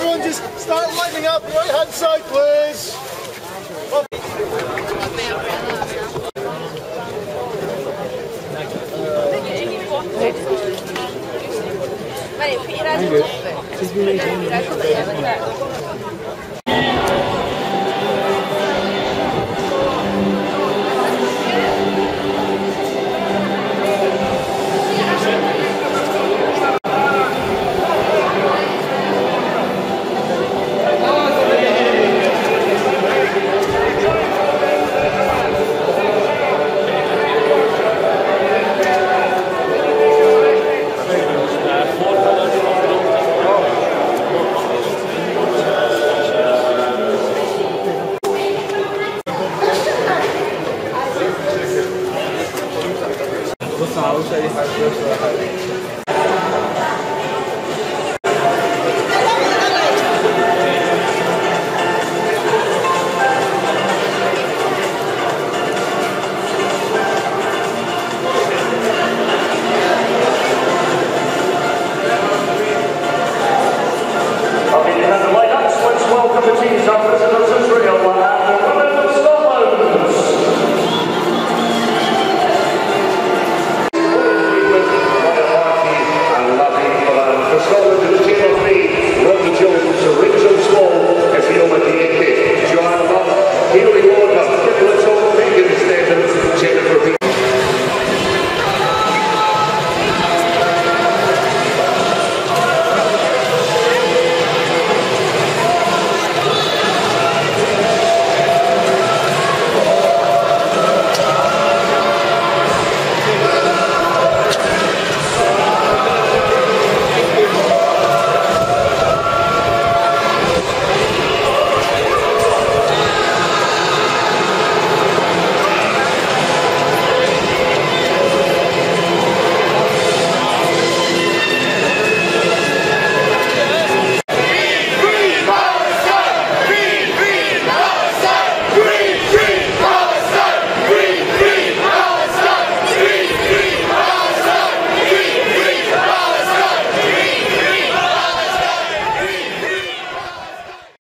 Everyone just start lining up the right hand side, please. Thank you.